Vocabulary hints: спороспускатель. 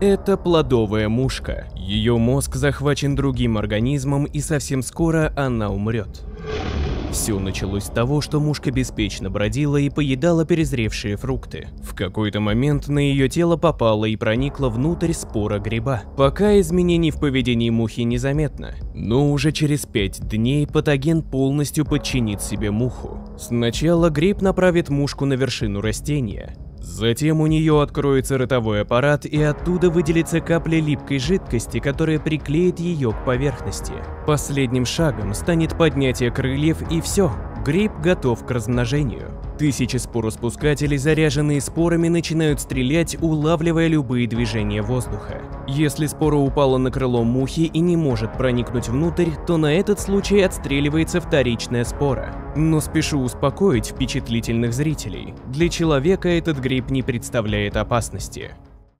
Это плодовая мушка. Ее мозг захвачен другим организмом, и совсем скоро она умрет. Все началось с того, что мушка беспечно бродила и поедала перезревшие фрукты. В какой-то момент на ее тело попало и проникло внутрь спора гриба. Пока изменений в поведении мухи незаметно, но уже через 5 дней патоген полностью подчинит себе муху. Сначала гриб направит мушку на вершину растения. Затем у нее откроется ротовой аппарат, и оттуда выделится капля липкой жидкости, которая приклеит ее к поверхности. Последним шагом станет поднятие крыльев, и все, гриб готов к размножению. Тысячи спороспускателей, заряженные спорами, начинают стрелять, улавливая любые движения воздуха. Если спора упала на крыло мухи и не может проникнуть внутрь, то на этот случай отстреливается вторичная спора. Но спешу успокоить впечатлительных зрителей. Для человека этот гриб не представляет опасности.